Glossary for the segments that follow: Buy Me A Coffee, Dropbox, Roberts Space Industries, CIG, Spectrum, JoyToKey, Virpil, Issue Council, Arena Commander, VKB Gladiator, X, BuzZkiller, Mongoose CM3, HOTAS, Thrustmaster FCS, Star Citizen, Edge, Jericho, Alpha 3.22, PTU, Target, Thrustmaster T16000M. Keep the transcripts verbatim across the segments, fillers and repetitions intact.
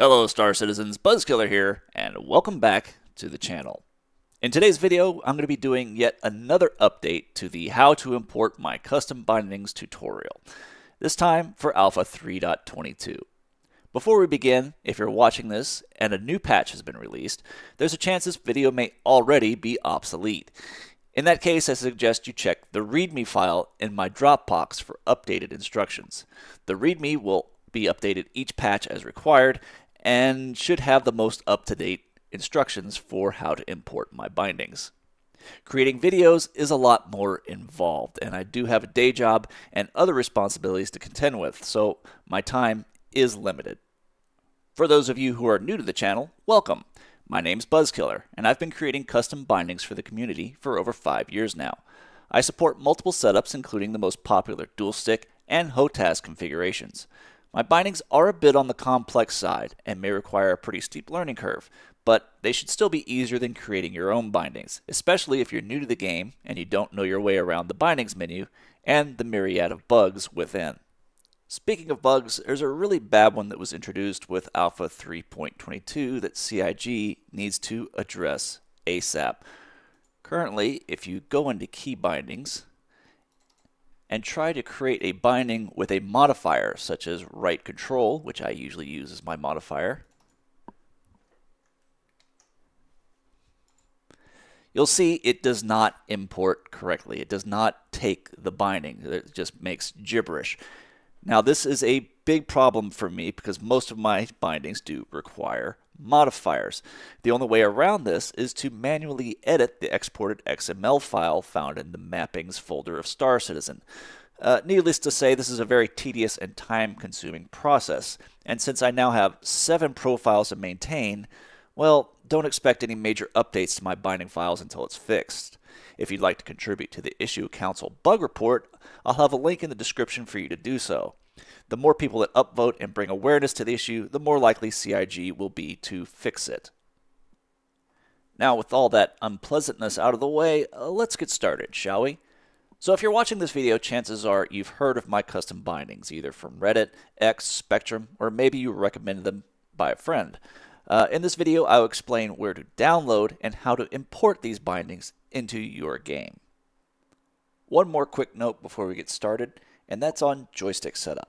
Hello Star Citizens, BuzZkiller here, and welcome back to the channel. In today's video, I'm going to be doing yet another update to the How to Import My Custom Bindings tutorial, this time for Alpha three point twenty-two. Before we begin, if you're watching this and a new patch has been released, there's a chance this video may already be obsolete. In that case, I suggest you check the README file in my Dropbox for updated instructions. The README will be updated each patch as required and should have the most up-to-date instructions for how to import my bindings. Creating videos is a lot more involved, and I do have a day job and other responsibilities to contend with, so my time is limited. For those of you who are new to the channel, welcome. My name's BuzZkiller, and I've been creating custom bindings for the community for over five years now. I support multiple setups, including the most popular dual stick and HOTAS configurations. My bindings are a bit on the complex side and may require a pretty steep learning curve, but they should still be easier than creating your own bindings, especially if you're new to the game and you don't know your way around the bindings menu and the myriad of bugs within. Speaking of bugs, there's a really bad one that was introduced with Alpha three point twenty-two that C I G needs to address ASAP. Currently, if you go into key bindings and try to create a binding with a modifier such as right control, which I usually use as my modifier, you'll see it does not import correctly. It does not take the binding. It just makes gibberish. Now, this is a big problem for me because most of my bindings do require modifiers. The only way around this is to manually edit the exported X M L file found in the mappings folder of Star Citizen. Uh, needless to say, this is a very tedious and time-consuming process, and since I now have seven profiles to maintain, well, don't expect any major updates to my binding files until it's fixed. If you'd like to contribute to the Issue Council bug report, I'll have a link in the description for you to do so. The more people that upvote and bring awareness to the issue, the more likely C I G will be to fix it. Now, with all that unpleasantness out of the way, uh, let's get started, shall we? So if you're watching this video, chances are you've heard of my custom bindings, either from Reddit, X, Spectrum, or maybe you were recommended them by a friend. Uh, in this video, I'll explain where to download and how to import these bindings into your game. One more quick note before we get started, and that's on joystick setup.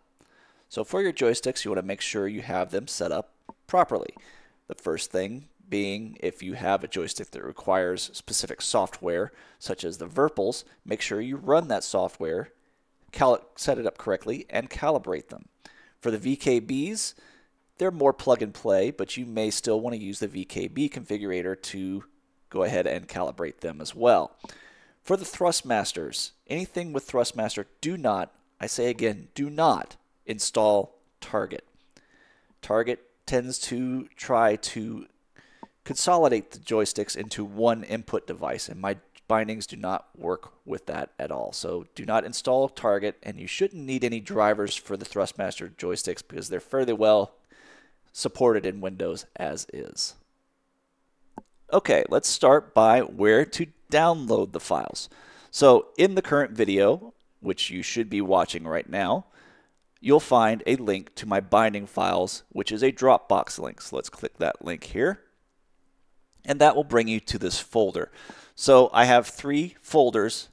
So for your joysticks, you want to make sure you have them set up properly. The first thing being, if you have a joystick that requires specific software, such as the Virpils, make sure you run that software, set it up correctly, and calibrate them. For the V K Bs, they're more plug and play, but you may still want to use the V K B configurator to go ahead and calibrate them as well. For the Thrustmasters, anything with Thrustmaster, do not I say again, do not install Target. Target tends to try to consolidate the joysticks into one input device, and my bindings do not work with that at all. So do not install Target, and you shouldn't need any drivers for the Thrustmaster joysticks because they're fairly well supported in Windows as is. Okay, let's start by where to download the files. So in the current video, which you should be watching right now, you'll find a link to my binding files, which is a Dropbox link. So let's click that link here, and that will bring you to this folder. So I have three folders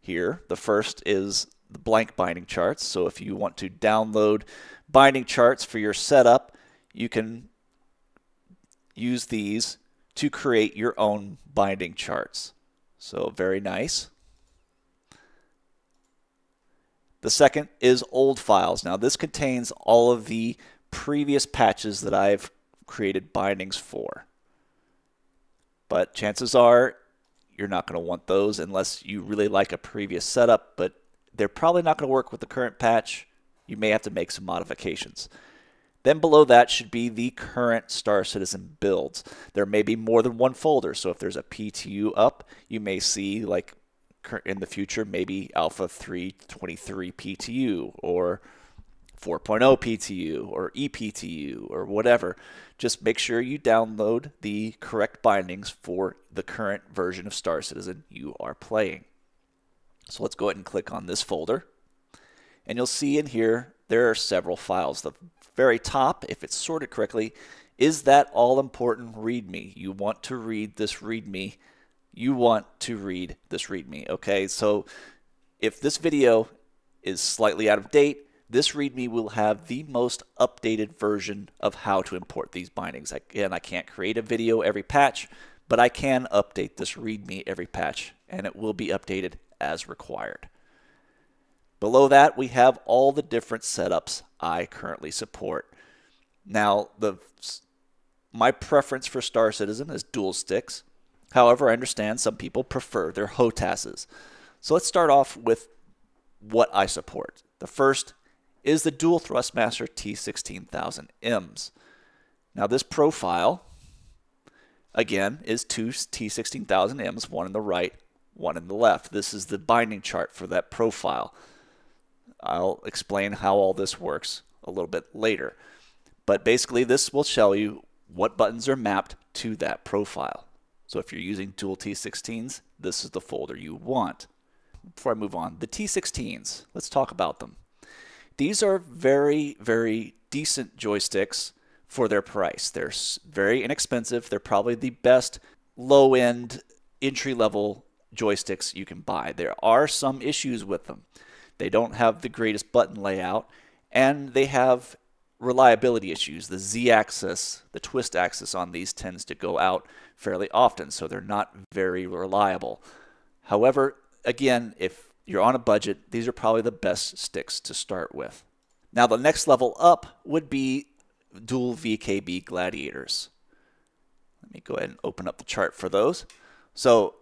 here. The first is the blank binding charts. So if you want to download binding charts for your setup, you can use these to create your own binding charts. So very nice. The second is old files. Now this contains all of the previous patches that I've created bindings for. But chances are you're not going to want those unless you really like a previous setup, but they're probably not going to work with the current patch. You may have to make some modifications. Then below that should be the current Star Citizen builds. There may be more than one folder, so if there's a P T U up, you may see, like, in the future, maybe Alpha three twenty-three P T U or four point oh P T U or E P T U or whatever. Just make sure you download the correct bindings for the current version of Star Citizen you are playing. So let's go ahead and click on this folder, and you'll see in here there are several files. The very top, if it's sorted correctly, is that all-important README. You want to read this README. You want to read this README, okay? So if this video is slightly out of date, this README will have the most updated version of how to import these bindings. Again, I can't create a video every patch, but I can update this README every patch, and it will be updated as required. Below that, we have all the different setups I currently support. Now, the my preference for Star Citizen is dual sticks. However, I understand some people prefer their HOTASes. So let's start off with what I support. The first is the dual Thrustmaster T sixteen thousand Ms. Now, this profile, again, is two T sixteen thousand Ms, one on the right, one on the left. This is the binding chart for that profile. I'll explain how all this works a little bit later. But basically, this will show you what buttons are mapped to that profile. So if you're using dual T sixteens, this is the folder you want. Before I move on, the T sixteens, let's talk about them. These are very, very decent joysticks for their price. They're very inexpensive. They're probably the best low-end entry-level joysticks you can buy. There are some issues with them. They don't have the greatest button layout, and they have reliability issues. The Z-axis, the twist axis on these tends to go out fairly often, so they're not very reliable. However, again, if you're on a budget, these are probably the best sticks to start with. Now, the next level up would be dual V K B Gladiators. Let me go ahead and open up the chart for those. So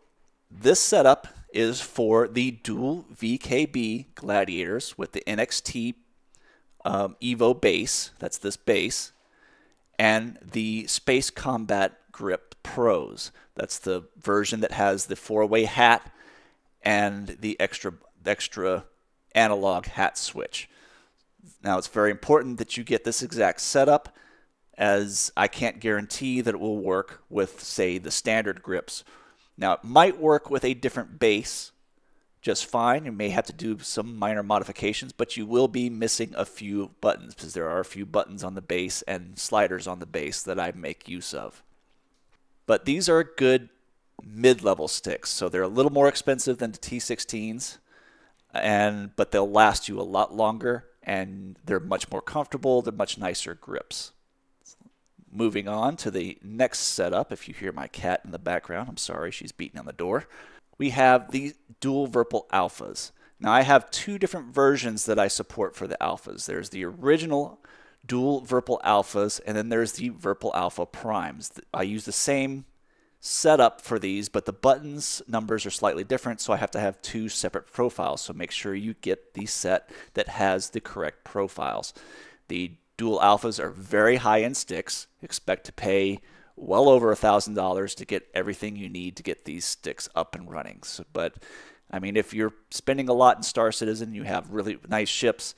this setup is for the dual V K B Gladiators with the N X T Um, Evo base, that's this base, and the Space Combat Grip Pros. That's the version that has the four-way hat and the extra, extra analog hat switch. Now, it's very important that you get this exact setup, as I can't guarantee that it will work with, say, the standard grips. Now, it might work with a different base just fine. You may have to do some minor modifications, but you will be missing a few buttons because there are a few buttons on the base and sliders on the base that I make use of. But these are good mid-level sticks, so they're a little more expensive than the T sixteens, and but they'll last you a lot longer, and they're much more comfortable. They're much nicer grips. Moving on to the next setup. If you hear my cat in the background, I'm sorry, she's beating on the door. We have the dual Virpil Alphas. Now, I have two different versions that I support for the Alphas. There's the original dual Virpil Alphas, and then there's the Virpil Alpha Primes. I use the same setup for these, but the buttons numbers are slightly different, so I have to have two separate profiles. So make sure you get the set that has the correct profiles. The dual Alphas are very high-end sticks. Expect to pay well over one thousand dollars to get everything you need to get these sticks up and running. So, but, I mean, if you're spending a lot in Star Citizen, you have really nice ships,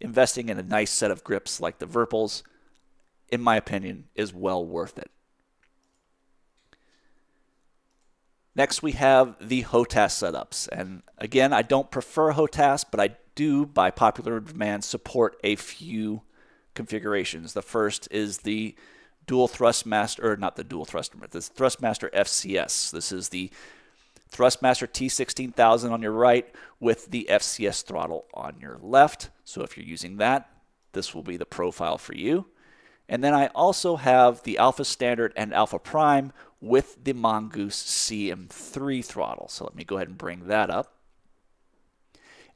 investing in a nice set of grips like the Virpils, in my opinion, is well worth it. Next, we have the HOTAS setups. And, again, I don't prefer HOTAS, but I do, by popular demand, support a few configurations. The first is the Dual Thrustmaster, or not the Dual Thrustmaster, the Thrustmaster F C S. This is the Thrustmaster T sixteen thousand on your right with the F C S throttle on your left. So if you're using that, this will be the profile for you. And then I also have the Alpha Standard and Alpha Prime with the Mongoose C M three throttle. So let me go ahead and bring that up.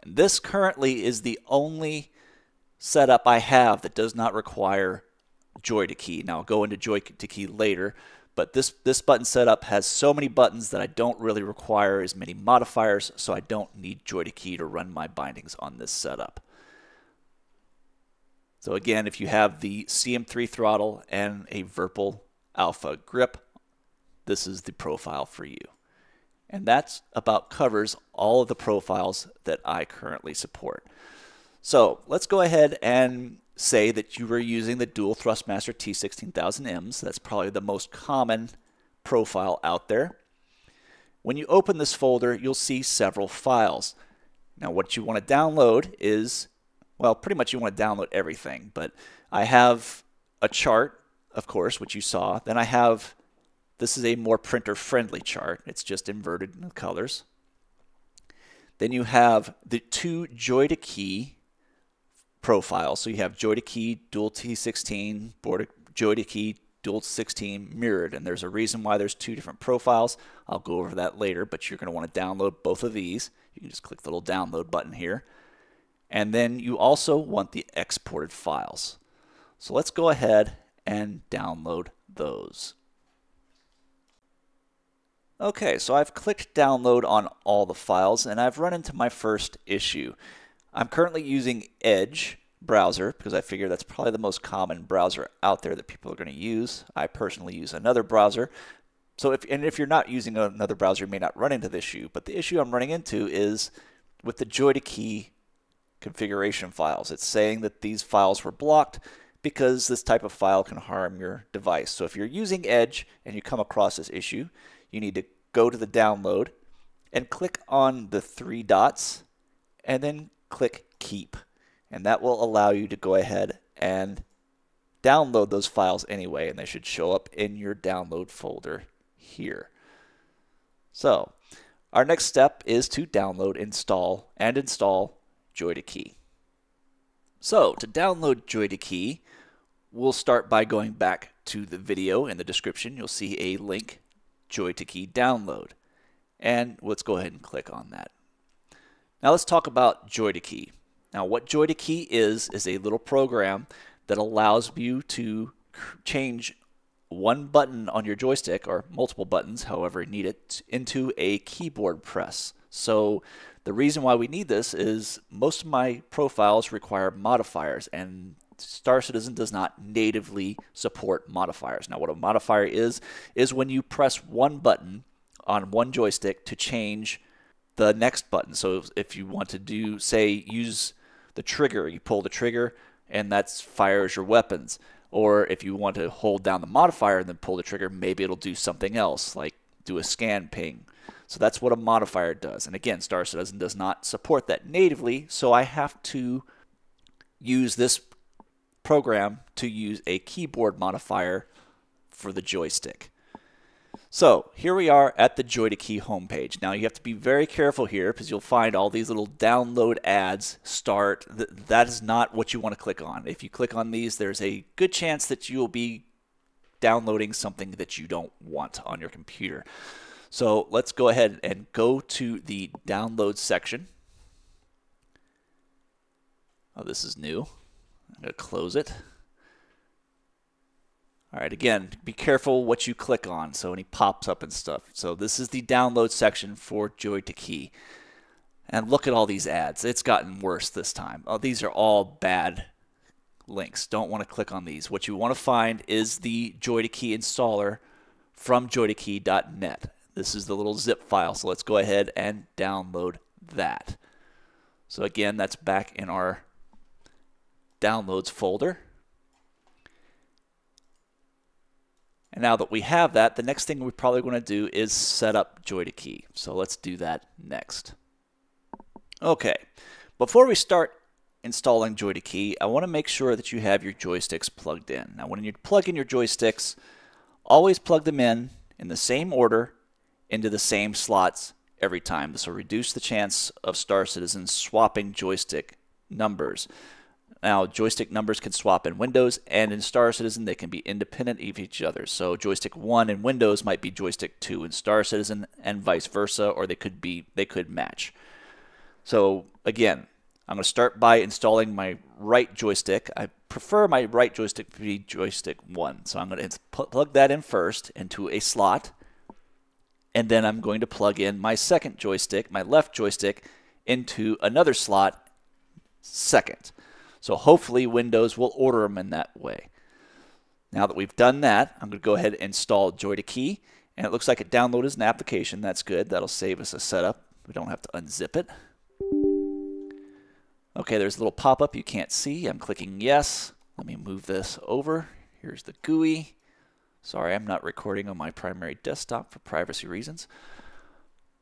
And this currently is the only setup I have that does not require JoyToKey. Now, I'll go into JoyToKey later, but this, this button setup has so many buttons that I don't really require as many modifiers, so I don't need JoyToKey to run my bindings on this setup. So again, if you have the C M three throttle and a Virpil Alpha grip, this is the profile for you. And that's about covers all of the profiles that I currently support. So let's go ahead and say that you were using the dual Thrustmaster T sixteen thousand Ms. That's probably the most common profile out there. When you open this folder, you'll see several files. Now, what you want to download is well, pretty much you want to download everything, but I have a chart, of course, which you saw. Then I have, this is a more printer-friendly chart. It's just inverted in the colors. Then you have the two JoyToKey profiles. So you have JoyToKey dual T sixteen, border JoyToKey dual sixteen mirrored, and there's a reason why there's two different profiles. I'll go over that later, but you're going to want to download both of these. You can just click the little download button here. And then you also want the exported files. So let's go ahead and download those. Okay, so I've clicked download on all the files, and I've run into my first issue. I'm currently using Edge browser because I figure that's probably the most common browser out there that people are going to use. I personally use another browser. So if, and if you're not using another browser, you may not run into the issue, but the issue I'm running into is with the JoyToKey configuration files. It's saying that these files were blocked because this type of file can harm your device. So if you're using Edge and you come across this issue, you need to go to the download and click on the three dots and then click keep. And that will allow you to go ahead and download those files anyway, and they should show up in your download folder here. So our next step is to download, install, and install JoyToKey. So to download JoyToKey, we'll start by going back to the video. In the description, you'll see a link, JoyToKey download. And let's go ahead and click on that. Now let's talk about JoyToKey. Now what JoyToKey is, is a little program that allows you to change one button on your joystick, or multiple buttons, however you need it, into a keyboard press. So the reason why we need this is most of my profiles require modifiers, and Star Citizen does not natively support modifiers. Now what a modifier is, is when you press one button on one joystick to change the next button. So if you want to do, say, use the trigger, you pull the trigger and that fires your weapons. Or if you want to hold down the modifier and then pull the trigger, maybe it'll do something else, like do a scan ping. So that's what a modifier does. And again, Star Citizen does not support that natively, so I have to use this program to use a keyboard modifier for the joystick. So here we are at the JoyToKey homepage. Now you have to be very careful here because you'll find all these little download ads start. Th that is not what you want to click on. If you click on these, there's a good chance that you'll be downloading something that you don't want on your computer. So let's go ahead and go to the download section. Oh, this is new. I'm going to close it. All right, again, be careful what you click on, so any pops up and stuff. So this is the download section for JoyToKey. And look at all these ads. It's gotten worse this time. Oh, these are all bad links. Don't want to click on these. What you want to find is the JoyToKey installer from joytokey dot net. This is the little zip file, so let's go ahead and download that. So again, that's back in our downloads folder. And now that we have that, the next thing we probably want to do is set up JoyToKey. So let's do that next. Okay, before we start installing JoyToKey, I want to make sure that you have your joysticks plugged in. Now when you plug in your joysticks, always plug them in in the same order into the same slots every time. This will reduce the chance of Star Citizen swapping joystick numbers. Now, joystick numbers can swap in Windows, and in Star Citizen, they can be independent of each other. So joystick one in Windows might be joystick two in Star Citizen, and vice versa, or they could be they could match. So again, I'm going to start by installing my right joystick. I prefer my right joystick to be joystick one. So I'm going to plug that in first into a slot, and then I'm going to plug in my second joystick, my left joystick, into another slot second. So hopefully Windows will order them in that way. Now that we've done that, I'm going to go ahead and install JoyToKey. And it looks like it downloaded as an application. That's good. That'll save us a setup. We don't have to unzip it. Okay, there's a little pop-up you can't see. I'm clicking yes. Let me move this over. Here's the G U I. Sorry, I'm not recording on my primary desktop for privacy reasons.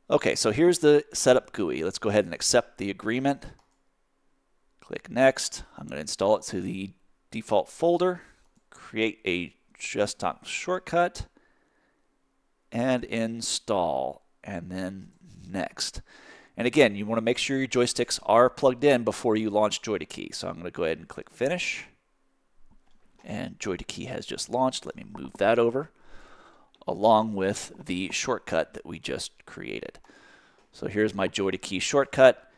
Okay, so here's the setup G U I. Let's go ahead and accept the agreement. Click Next. I'm going to install it to the default folder, create a desktop shortcut, and install, and then Next. And again, you want to make sure your joysticks are plugged in before you launch JoyToKey. So I'm going to go ahead and click Finish. And JoyToKey has just launched. Let me move that over along with the shortcut that we just created. So here's my JoyToKey shortcut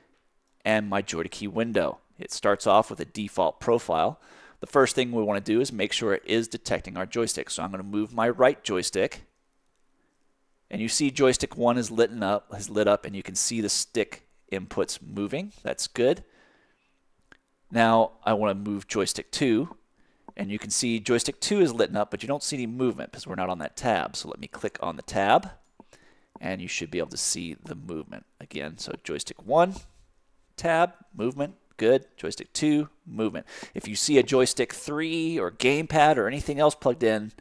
and my JoyToKey window. It starts off with a default profile. The first thing we want to do is make sure it is detecting our joystick. So I'm going to move my right joystick. And you see joystick one is lit up, has lit up, and you can see the stick inputs moving. That's good. Now I want to move joystick two. And you can see joystick two is lit up, but you don't see any movement because we're not on that tab. So let me click on the tab, and you should be able to see the movement. Again, so joystick one, tab, movement, good. Joystick two, movement. If you see a joystick three or gamepad or anything else plugged in,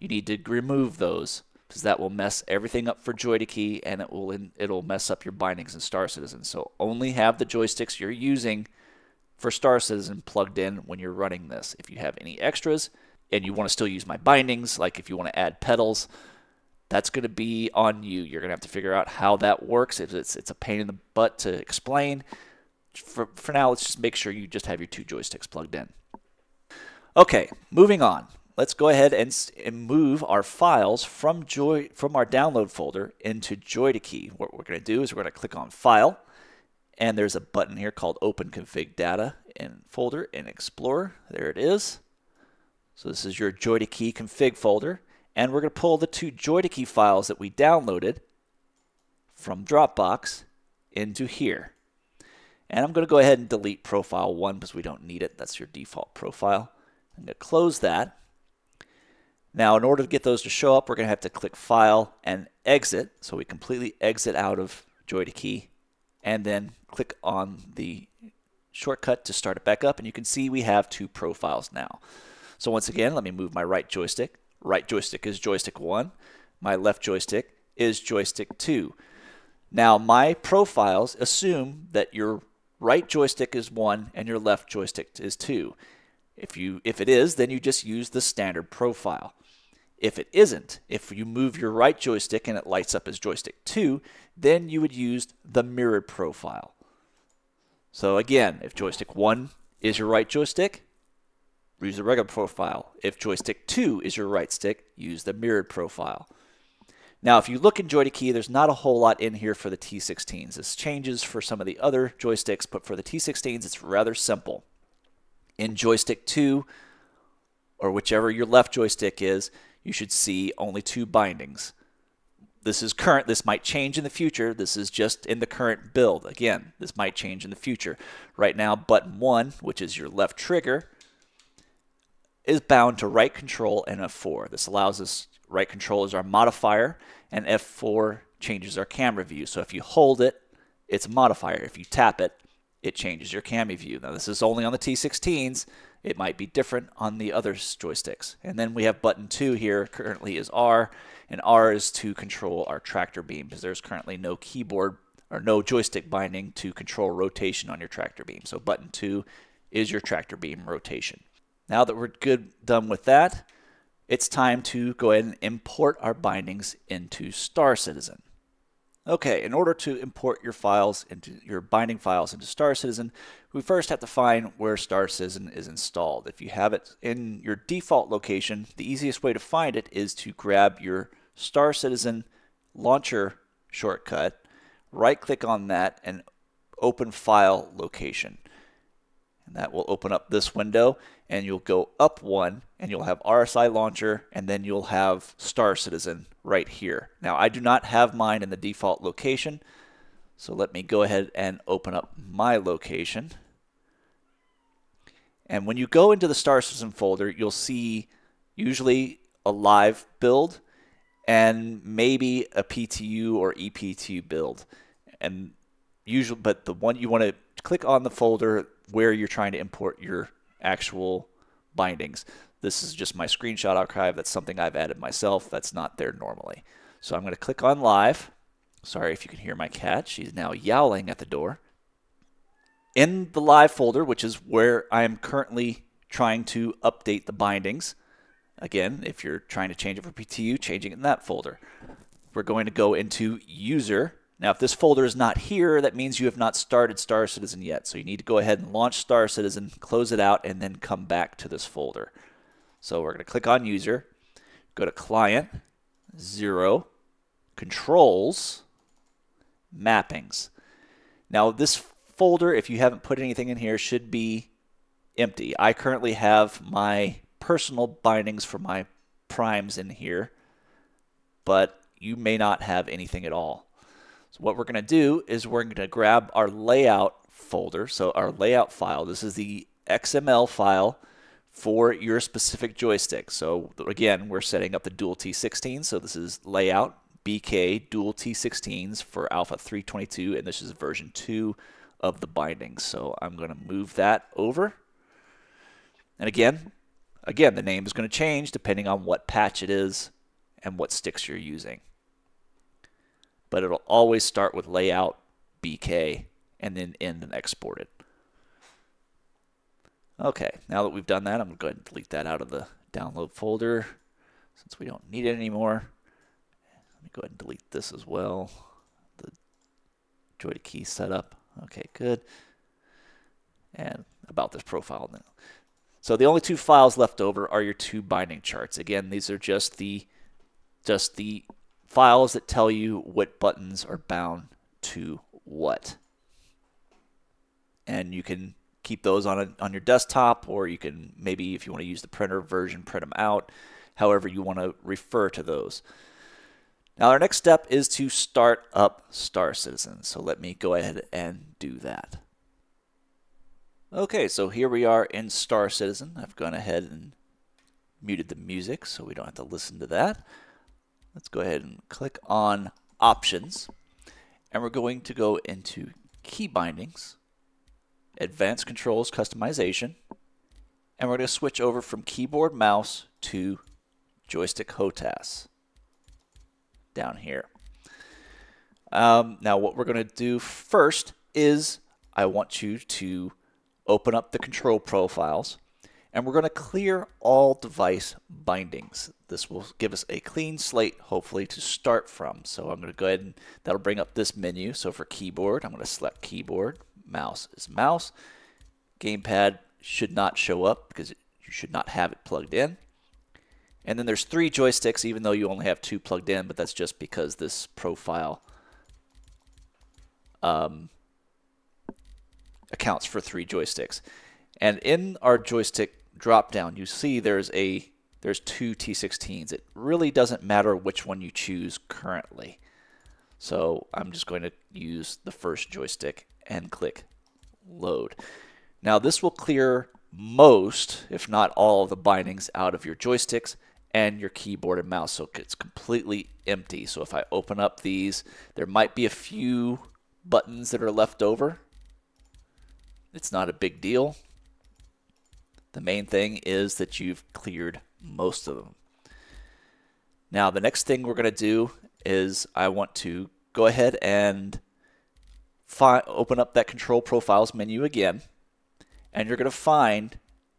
you need to remove those, because that will mess everything up for JoyToKey, and it will it'll mess up your bindings in Star Citizen. So only have the joysticks you're using for Star Citizen plugged in when you're running this. If you have any extras and you want to still use my bindings, like if you want to add pedals, that's going to be on you. You're going to have to figure out how that works. If it's it's a pain in the butt to explain. For, for now, let's just make sure you just have your two joysticks plugged in. Okay, moving on. Let's go ahead and, and move our files from Joy from our download folder into JoyToKey. What we're going to do is we're going to click on File, and there's a button here called Open Config Data in Folder in Explorer. There it is. So this is your JoyToKey config folder, and we're going to pull the two JoyToKey files that we downloaded from Dropbox into here. And I'm going to go ahead and delete Profile one because we don't need it. That's your default profile. I'm going to close that. Now, in order to get those to show up, we're going to have to click File and Exit. So we completely exit out of JoyToKey, and then click on the shortcut to start it back up. And you can see we have two profiles now. So once again, let me move my right joystick. Right joystick is joystick one. My left joystick is joystick two. Now, my profiles assume that your right joystick is one and your left joystick is two. If you if it is, then you just use the standard profile. If it isn't, if you move your right joystick and it lights up as joystick two, then you would use the mirrored profile. So again, if joystick one is your right joystick, use the regular profile. If joystick two is your right stick, use the mirrored profile. Now, if you look in JoyToKey, there's not a whole lot in here for the T sixteens. This changes for some of the other joysticks, but for the T sixteens, it's rather simple. In joystick two, or whichever your left joystick is, you should see only two bindings. This is current. This might change in the future. This is just in the current build. Again, this might change in the future. Right now, button one, which is your left trigger, is bound to right control and F four. This allows us, right control is our modifier, and F four changes our camera view. So if you hold it, it's a modifier. If you tap it, it changes your camera view. Now, this is only on the T sixteens. It might be different on the other joysticks. And then we have button two here, currently is R, and R is to control our tractor beam, because there's currently no keyboard or no joystick binding to control rotation on your tractor beam. So button two is your tractor beam rotation. Now that we're good done with that, it's time to go ahead and import our bindings into Star Citizen. Okay, in order to import your files into your binding files into Star Citizen, we first have to find where Star Citizen is installed. If you have it in your default location, the easiest way to find it is to grab your Star Citizen launcher shortcut, right-click on that, and open File Location. And that will open up this window, and you'll go up one, and you'll have R S I Launcher, and then you'll have Star Citizen right here. Now, I do not have mine in the default location, so let me go ahead and open up my location. And when you go into the Star Citizen folder, you'll see usually a live build and maybe a P T U or E P T U build. And usually, but the one you want to click on the folder where you're trying to import your actual bindings. This is just my screenshot archive. That's something I've added myself. That's not there normally. So I'm going to click on Live. Sorry if you can hear my cat. She's now yowling at the door. in the live folder, which is where I am currently trying to update the bindings. Again, if you're trying to change it for P T U, changing it in that folder. We're going to go into user. Now, if this folder is not here, that means you have not started Star Citizen yet. So you need to go ahead and launch Star Citizen, close it out, and then come back to this folder. So we're going to click on user, go to client, zero, controls, mappings. Now, this folder, if you haven't put anything in here, should be empty. I currently have my personal bindings for my primes in here, but you may not have anything at all. So what we're going to do is we're going to grab our layout folder, so our layout file. This is the X M L file for your specific joystick. So again, we're setting up the dual T sixteen, so this is layout B K dual T sixteens for Alpha three twenty-two, and this is version two of the bindings. So I'm going to move that over, and again, Again, the name is going to change depending on what patch it is and what sticks you're using. But it'll always start with layout, B K, and then end and export it. Okay, now that we've done that, I'm going to go ahead and delete that out of the download folder since we don't need it anymore. Let me go ahead and delete this as well. The JoyToKey setup. Okay, good. And about this profile now. So the only two files left over are your two binding charts. Again, these are just the just the files that tell you what buttons are bound to what. And you can keep those on a, on your desktop, or you can maybe, if you want to use the printer version, print them out, however you want to refer to those. Now our next step is to start up Star Citizen. So let me go ahead and do that. Okay, so here we are in Star Citizen. I've gone ahead and muted the music so we don't have to listen to that. Let's go ahead and click on Options. And we're going to go into Key Bindings, Advanced Controls Customization, and we're going to switch over from Keyboard Mouse to Joystick HOTAS down here. Um, now what we're going to do first is I want you to open up the control profiles, and we're going to clear all device bindings. This will give us a clean slate, hopefully, to start from. So I'm going to go ahead and that'll bring up this menu. So for keyboard, I'm going to select keyboard. Mouse is mouse. Gamepad should not show up because it, you should not have it plugged in. And then there's three joysticks, even though you only have two plugged in, but that's just because this profile um, accounts for three joysticks. And in our joystick drop down, you see there's a there's two T sixteens. It really doesn't matter which one you choose currently. So I'm just going to use the first joystick and click load. Now this will clear most, if not all, of the bindings out of your joysticks and your keyboard and mouse, so it's completely empty. So if I open up these, there might be a few buttons that are left over. It's not a big deal. The main thing is that you've cleared most of them. Now, the next thing we're going to do is I want to go ahead and fi- open up that Control Profiles menu again, and you're going to find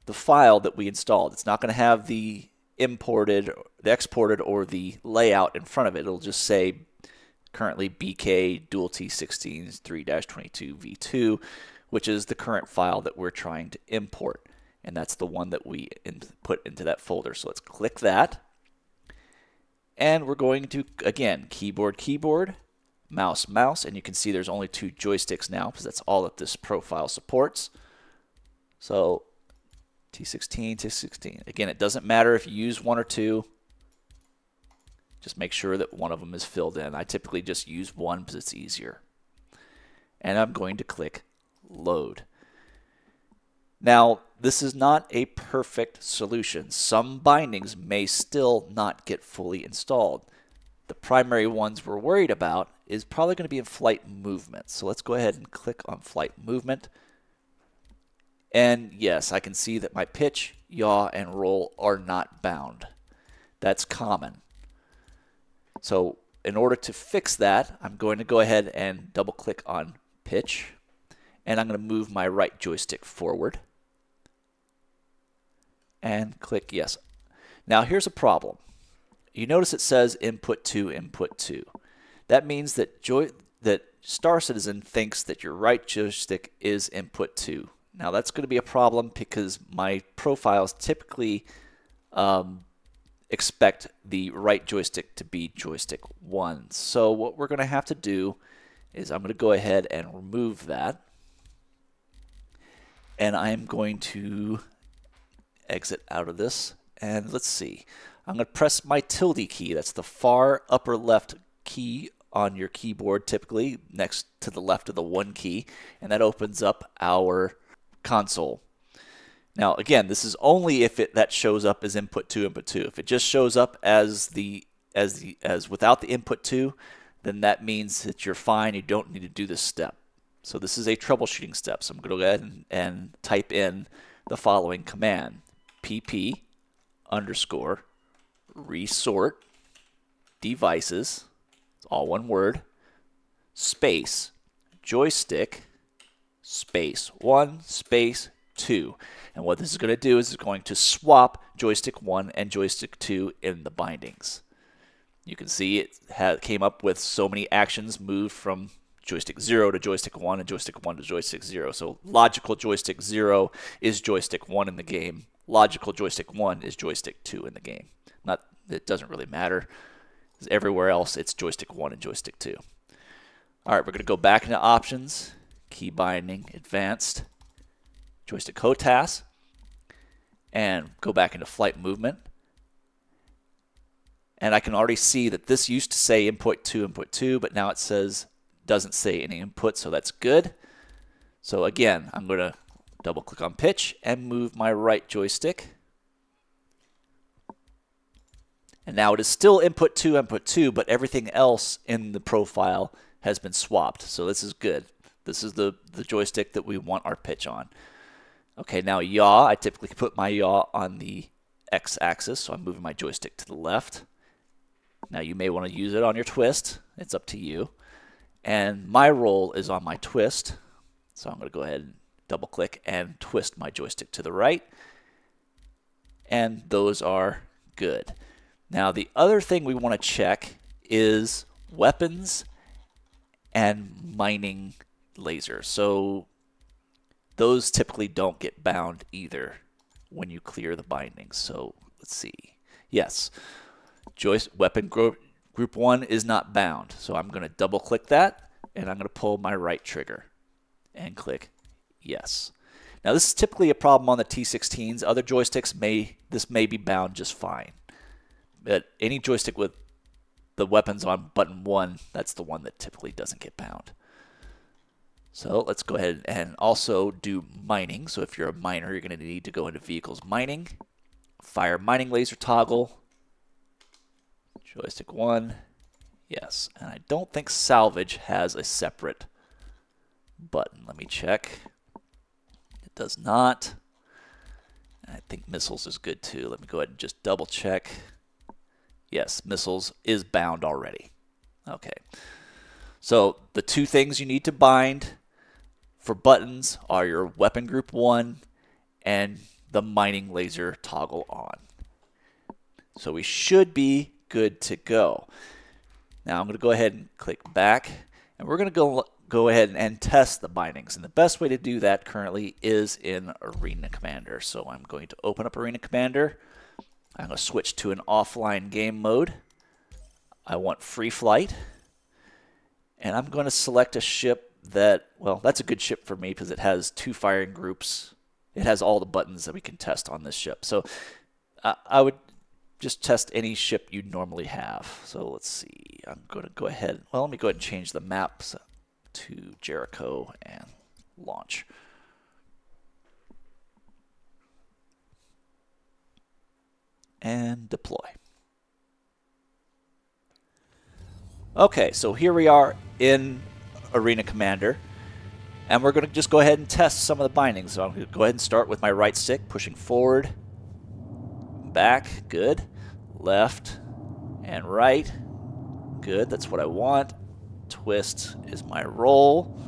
the file that we installed. It's not going to have the imported, the exported, or the layout in front of it. It'll just say currently B K dual T sixteens three twenty-two V two. Which is the current file that we're trying to import. And that's the one that we in put into that folder. So let's click that. And we're going to, again, keyboard, keyboard, mouse, mouse. And you can see there's only two joysticks now because that's all that this profile supports. So T sixteen, T sixteen. Again, it doesn't matter if you use one or two. Just make sure that one of them is filled in. I typically just use one because it's easier. And I'm going to click load. Now, this is not a perfect solution. Some bindings may still not get fully installed. The primary ones we're worried about is probably going to be in flight movement. So let's go ahead and click on flight movement. And yes, I can see that my pitch, yaw, and roll are not bound. That's common. So in order to fix that, I'm going to go ahead and double click on pitch. and I'm going to move my right joystick forward and click yes. Now here's a problem. You notice it says input two, input two. That means that joy that Star Citizen thinks that your right joystick is input two. Now that's going to be a problem because my profiles typically um, expect the right joystick to be joystick one. So what we're going to have to do is I'm going to go ahead and remove that. And I'm going to exit out of this. And let's see. I'm going to press my tilde key. That's the far upper left key on your keyboard, typically next to the left of the one key. And that opens up our console. Now, again, this is only if it that shows up as input two, input two. If it just shows up as the as the as without the input two, then that means that you're fine. You don't need to do this step. So this is a troubleshooting step. So I'm going to go ahead and, and type in the following command: pp underscore resort devices, all one word, space joystick space one space two. And what this is going to do is it's going to swap joystick one and joystick two in the bindings. You can see it had, came up with so many actions moved from joystick zero to joystick one and joystick one to joystick zero. So logical joystick zero is joystick one in the game. Logical joystick one is joystick two in the game. Not, it doesn't really matter. Everywhere else, it's joystick one and joystick two. All right, we're going to go back into options, key binding, advanced, joystick HOTAS, and go back into flight movement. And I can already see that this used to say input two, input two, but now it says doesn't say any input, so that's good. So again, I'm going to double click on pitch and move my right joystick. And now it is still input two, input two, but everything else in the profile has been swapped. So this is good. This is the, the joystick that we want our pitch on. Okay, now yaw. I typically put my yaw on the X axis, so I'm moving my joystick to the left. Now you may want to use it on your twist. It's up to you. And my roll is on my twist. So I'm going to go ahead and double click and twist my joystick to the right. And those are good. Now the other thing we want to check is weapons and mining laser. So those typically don't get bound either when you clear the bindings. So let's see. Yes, joystick weapon group, group one is not bound. So I'm going to double click that and I'm going to pull my right trigger and click yes. Now this is typically a problem on the T sixteens. Other joysticks may, this may be bound just fine. But any joystick with the weapons on button one, that's the one that typically doesn't get bound. So let's go ahead and also do mining. So if you're a miner, you're going to need to go into vehicles mining, fire mining laser toggle, joystick one, yes. And I don't think salvage has a separate button. Let me check. It does not. I think missiles is good too. Let me go ahead and just double check. Yes, missiles is bound already. Okay. So the two things you need to bind for buttons are your weapon group one and the mining laser toggle on. So we should be good to go. Now I'm going to go ahead and click back and we're going to go go ahead and test the bindings. And the best way to do that currently is in Arena Commander. So I'm going to open up Arena Commander. I'm going to switch to an offline game mode. I want free flight. And I'm going to select a ship that, well, that's a good ship for me because it has two firing groups. It has all the buttons that we can test on this ship. So I, I would just test any ship you normally have. So let's see. I'm going to go ahead. Well, let me go ahead and change the maps to Jericho and launch. And deploy. Okay, so here we are in Arena Commander, and we're going to just go ahead and test some of the bindings. So I'm going to go ahead and start with my right stick, pushing forward, back, good, left, and right, good, that's what I want. Twist is my roll.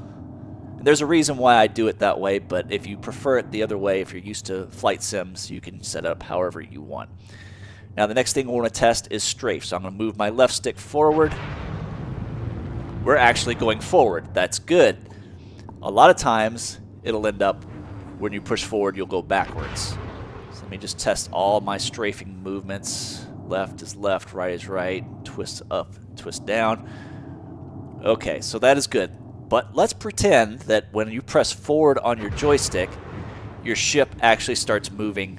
And there's a reason why I do it that way, but if you prefer it the other way, if you're used to flight sims, you can set it up however you want. Now the next thing we're going to test is strafe, so I'm going to move my left stick forward. We're actually going forward. That's good. A lot of times it'll end up when you push forward, you'll go backwards. So let me just test all my strafing movements. Left is left, right is right, twist up, twist down. Okay, so that is good. But let's pretend that when you press forward on your joystick, your ship actually starts moving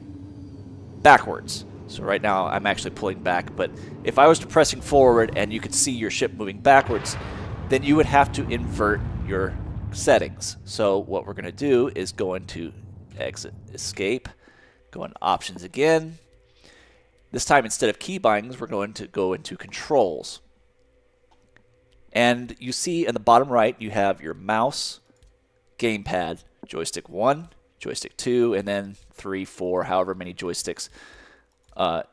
backwards. So right now I'm actually pulling back, but if I was pressing forward and you could see your ship moving backwards, then you would have to invert your settings. So what we're going to do is go into exit, escape, go into options again. This time instead of key bindings, we're going to go into controls. And you see in the bottom right, you have your mouse, gamepad, joystick one, joystick two, and then three, four, however many joysticks uh,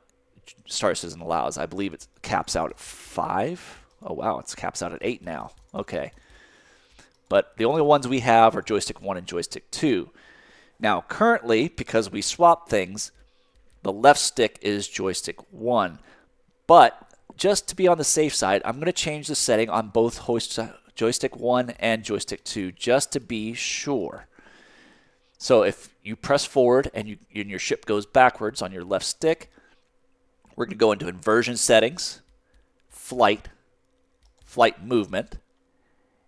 Star Citizen allows. I believe it caps out at five. Oh wow, it's caps out at eight now. Okay. But the only ones we have are joystick one and joystick two. Now currently, because we swap things, the left stick is joystick one. But just to be on the safe side, I'm going to change the setting on both host joystick one and joystick two just to be sure. So if you press forward and, you, and your ship goes backwards on your left stick, we're going to go into inversion settings, flight, flight movement,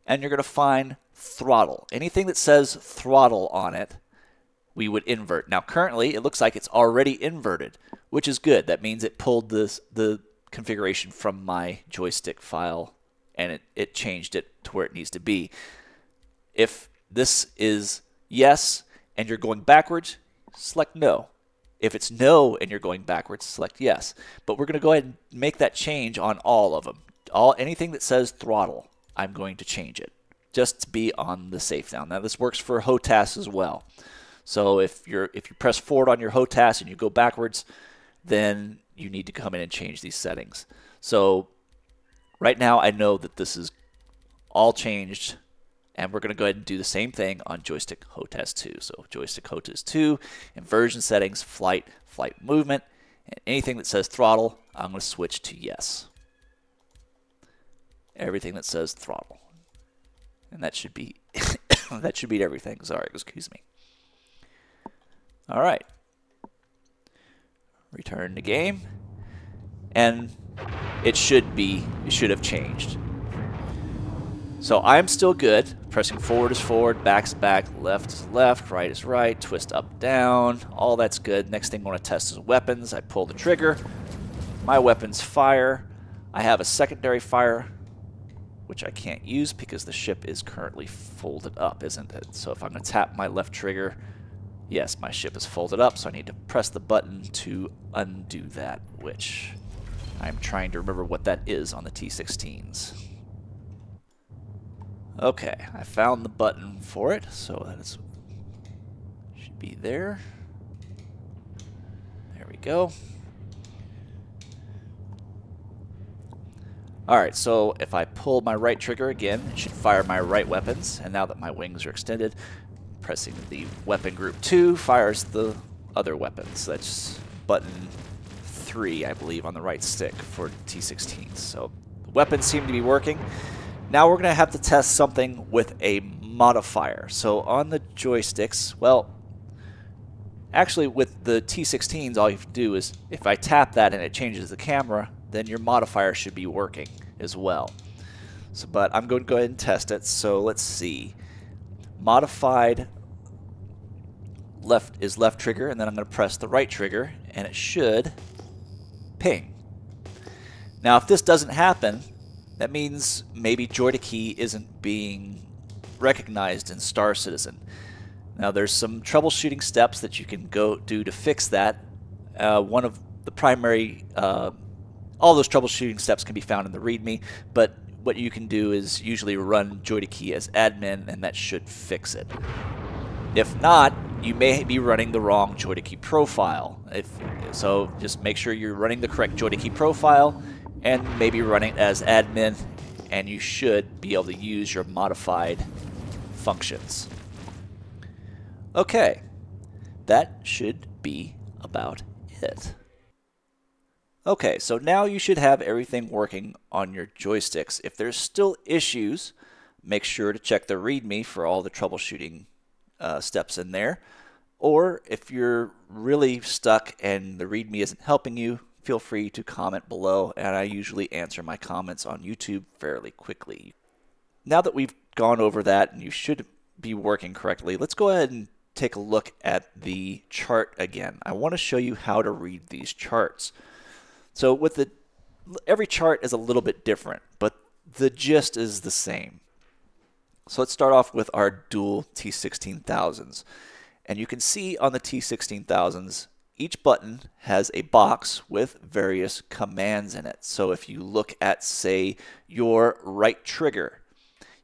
and you're going to find throttle. Anything that says throttle on it, we would invert. Now currently, it looks like it's already inverted, which is good. That means it pulled this, the configuration from my joystick file, and it, it changed it to where it needs to be. If this is yes, and you're going backwards, select no. If it's no and you're going backwards, select yes. But we're going to go ahead and make that change on all of them. All anything that says throttle, I'm going to change it just to be on the safe now. Now this works for HOTAS as well. So if you're if you press forward on your HOTAS and you go backwards, then you need to come in and change these settings. So right now I know that this is all changed, and we're going to go ahead and do the same thing on joystick HOTAS two. So joystick HOTAS two, inversion settings, flight, flight movement, and anything that says throttle, I'm going to switch to yes. Everything that says throttle, and that should be that should be everything. Sorry, excuse me. All right, return to game, and it should be it should have changed. So I'm still good. Pressing forward is forward, back is back, left is left, right is right, twist up down. All that's good. Next thing I want to test is weapons. I pull the trigger. My weapons fire. I have a secondary fire, which I can't use because the ship is currently folded up, isn't it? So if I'm going to tap my left trigger, yes, my ship is folded up, so I need to press the button to undo that, which I'm trying to remember what that is on the T sixteens. Okay, I found the button for it, so that is, should be there. There we go. Alright, so if I pull my right trigger again, it should fire my right weapons, and now that my wings are extended, pressing the weapon group two fires the other weapons. That's button three, I believe, on the right stick for T sixteens. So the weapons seem to be working. Now we're going to have to test something with a modifier. So on the joysticks, well, actually with the T sixteens, all you have to do is, if I tap that and it changes the camera, then your modifier should be working as well. So, but I'm going to go ahead and test it. So let's see. Modified left is left trigger, and then I'm going to press the right trigger, and it should ping. Now, if this doesn't happen, that means maybe JoyToKey isn't being recognized in Star Citizen. Now, there's some troubleshooting steps that you can go do to fix that. Uh, one of the primary uh, All those troubleshooting steps can be found in the README, but what you can do is usually run JoyToKey as admin, and that should fix it. If not, you may be running the wrong JoyToKey profile. If, so just make sure you're running the correct JoyToKey profile and maybe running as admin, and you should be able to use your modified functions. Okay, that should be about it. Okay, so now you should have everything working on your joysticks. If there's still issues, make sure to check the README for all the troubleshooting uh, steps in there. Or if you're really stuck and the README isn't helping you, feel free to comment below, and I usually answer my comments on YouTube fairly quickly. Now that we've gone over that and you should be working correctly, let's go ahead and take a look at the chart again. I want to show you how to read these charts. So with the, every chart is a little bit different, but the gist is the same. So let's start off with our dual T sixteen thousands. And you can see on the T sixteen thousands, each button has a box with various commands in it. So if you look at, say, your right trigger,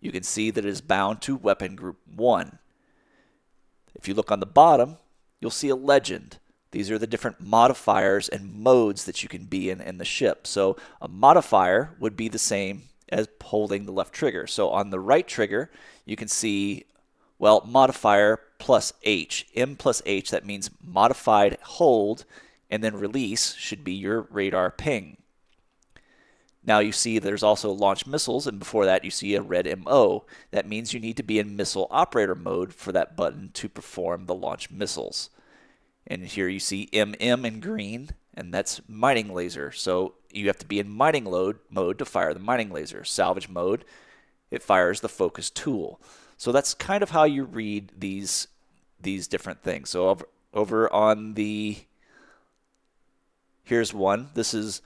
you can see that it is bound to weapon group one. If you look on the bottom, you'll see a legend. These are the different modifiers and modes that you can be in in the ship. So a modifier would be the same as holding the left trigger. So on the right trigger, you can see, well, modifier plus H. M plus H, that means modified hold, and then release should be your radar ping. Now you see there's also launch missiles, and before that you see a red M O. That means you need to be in missile operator mode for that button to perform the launch missiles. And here you see M M in green, and that's mining laser. So you have to be in mining load mode to fire the mining laser. Salvage mode, it fires the focus tool. So that's kind of how you read these these different things. So over on the, here's one. This is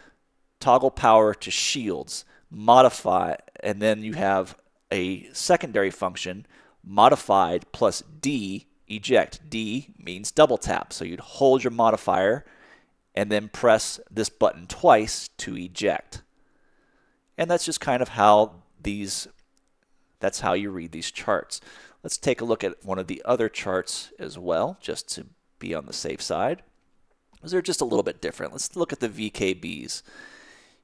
toggle power to shields, modify, and then you have a secondary function, modified plus D, eject. D means double tap, so you'd hold your modifier and then press this button twice to eject. And that's just kind of how these, that's how you read these charts. Let's take a look at one of the other charts as well, just to be on the safe side. They're just a little bit different. Let's look at the V K Bs.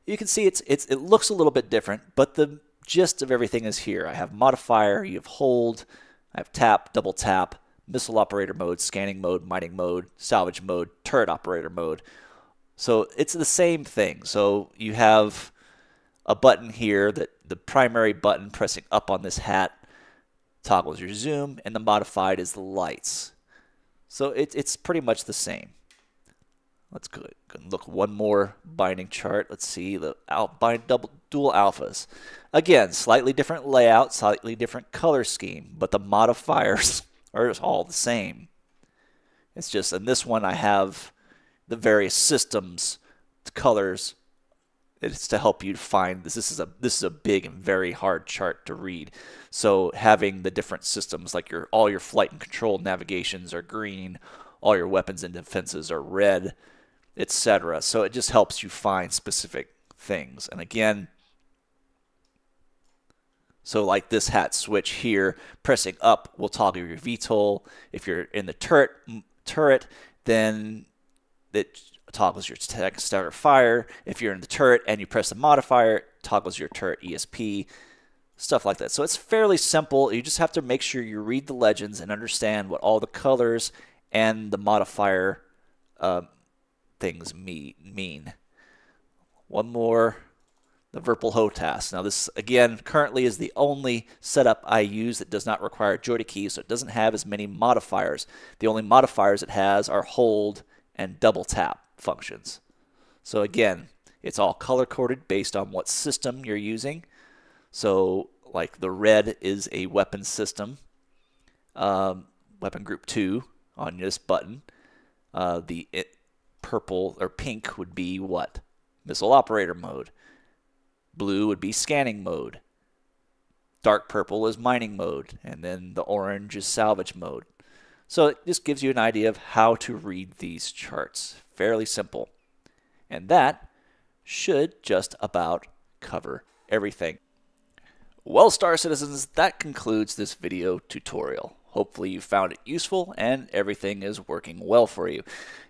You can see it's, it's, it looks a little bit different, but the gist of everything is here. I have modifier, you have hold, I have tap, double tap, missile operator mode, scanning mode, mining mode, salvage mode, turret operator mode. So it's the same thing. So you have a button here, that the primary button pressing up on this hat toggles your zoom, and the modified is the lights. So it, it's pretty much the same. Let's go and look one more binding chart. Let's see the out, bind double, dual alphas. Again, slightly different layout, slightly different color scheme, but the modifiers are all the same. It's just in this one I have the various systems, the colors. It's to help you find this. This is a this is a big and very hard chart to read. So having the different systems, like your all your flight and control navigations are green, all your weapons and defenses are red, et cetera. So it just helps you find specific things. And again, so like this hat switch here, pressing up will toggle your V T O L. If you're in the turret, turret, then it toggles your starter fire. If you're in the turret and you press the modifier, it toggles your turret E S P, stuff like that. So it's fairly simple. You just have to make sure you read the legends and understand what all the colors and the modifier uh, things mean. One more, the Virpil HOTAS. Now this, again, currently is the only setup I use that does not require JoyToKey, so it doesn't have as many modifiers. The only modifiers it has are hold and double tap functions. So again, it's all color-coded based on what system you're using. So like the red is a weapon system, um, weapon group two on this button. Uh, the it, purple or pink would be what? Missile operator mode. Blue would be scanning mode. Dark purple is mining mode. And then the orange is salvage mode. So it just gives you an idea of how to read these charts. Fairly simple. And that should just about cover everything. Well, Star Citizens, that concludes this video tutorial. Hopefully you found it useful and everything is working well for you.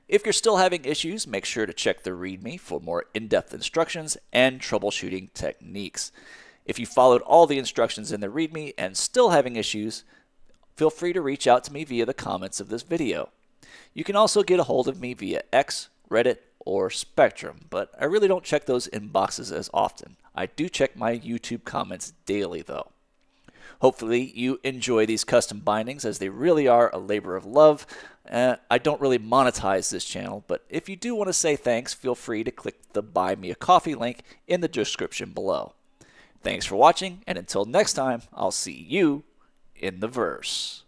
If you're still having issues, make sure to check the README for more in-depth instructions and troubleshooting techniques. If you followed all the instructions in the README and still having issues, feel free to reach out to me via the comments of this video. You can also get a hold of me via X, Reddit, or Spectrum, but I really don't check those inboxes as often. I do check my YouTube comments daily though. Hopefully you enjoy these custom bindings as they really are a labor of love. Uh, I don't really monetize this channel, but if you do want to say thanks, feel free to click the Buy Me a Coffee link in the description below. Thanks for watching, and until next time, I'll see you in the verse.